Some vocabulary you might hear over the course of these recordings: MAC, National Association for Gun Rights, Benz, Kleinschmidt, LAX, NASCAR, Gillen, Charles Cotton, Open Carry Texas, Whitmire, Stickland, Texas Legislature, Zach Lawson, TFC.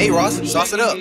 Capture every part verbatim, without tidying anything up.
Hey, Ross, sauce it up.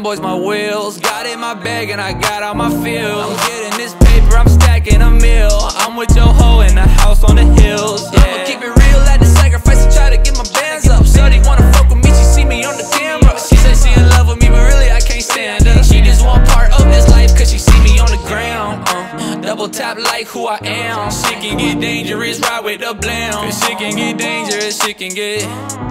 Boys, my wheels got in my bag and I got out my feels. I'm getting this paper, I'm stacking a meal. I'm with your hoe in the house on the hills. Yeah. I'ma keep it real, I had to sacrifice and try to get my bands up. Shorty wanna fuck with me, she see me on the camera. She said she in love with me, but really I can't stand her. She just want part of this life, cause she see me on the ground. Uh, double tap like who I am. She can get dangerous, ride with the blam. Cause she can get dangerous, she can get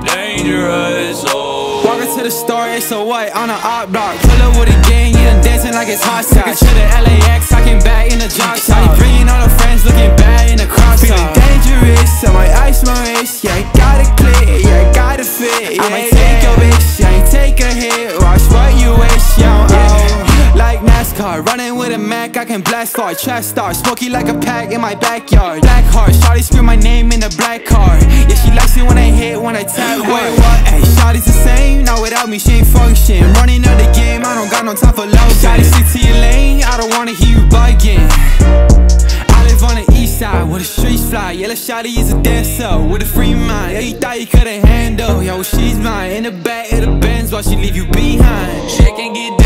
dangerous. Oh. Walking to the store, it's so white on an op block. Pull up with a gang, yeah, I'm dancing like it's hot shot. Taking to the L A X, talking back in the drop top. I bringing all the friends, looking bad in the crop top. Feeling dangerous, I might ice my wrist. Yeah, I gotta click, yeah, I gotta fit. Yeah, I might take your bitch, yeah, I ain't take a hit. Watch what you wish, yo, oh. Like NASCAR, running with a MAC, I can blast far. Trap star, smoky like a pack in my backyard. Black heart, shawty scream my name in the black car. Yeah, she likes it when I hit, when I tap. Wait, what? Hey, shawty's the same, now without me she ain't function. Running out the game, I don't got no time for love. Shawty, stick to your lane, I don't wanna hear you bugging. I live on the east side, where the streets fly. Yeah, that shawty is a dancer, with a free mind. Yeah, you thought you couldn't handle, yo, she's mine. In the back of the Benz, while she leave you behind. She can get